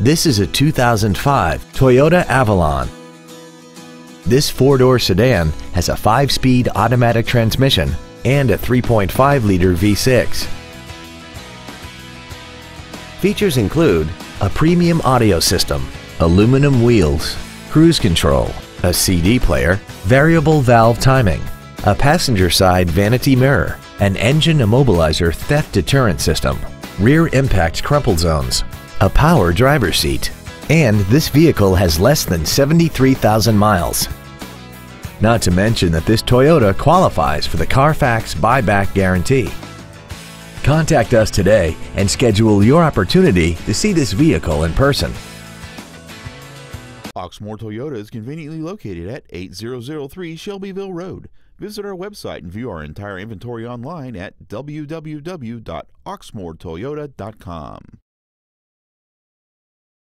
This is a 2005 Toyota Avalon. This four-door sedan has a 5-speed automatic transmission and a 3.5-liter V6. Features include a premium audio system, aluminum wheels, cruise control, a CD player, variable valve timing, a passenger side vanity mirror, an engine immobilizer theft deterrent system, rear impact crumple zones, a power driver's seat, and this vehicle has less than 73,000 miles. Not to mention that this Toyota qualifies for the Carfax buyback guarantee. Contact us today and schedule your opportunity to see this vehicle in person. Oxmoor Toyota is conveniently located at 8003 Shelbyville Road. Visit our website and view our entire inventory online at www.oxmoortoyota.com.